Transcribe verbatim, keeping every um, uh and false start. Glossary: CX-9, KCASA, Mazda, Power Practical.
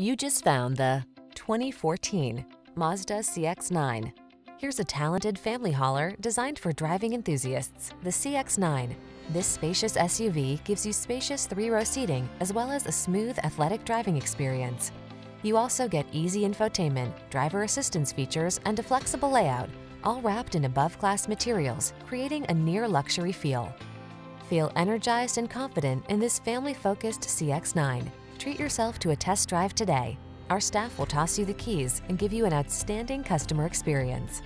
You just found the twenty fourteen Mazda C X nine. Here's a talented family hauler designed for driving enthusiasts, the C X nine. This spacious S U V gives you spacious three-row seating as well as a smooth, athletic driving experience. You also get easy infotainment, driver assistance features, and a flexible layout, all wrapped in above-class materials, creating a near-luxury feel. Feel energized and confident in this family-focused C X nine. Treat yourself to a test drive today. Our staff will toss you the keys and give you an outstanding customer experience.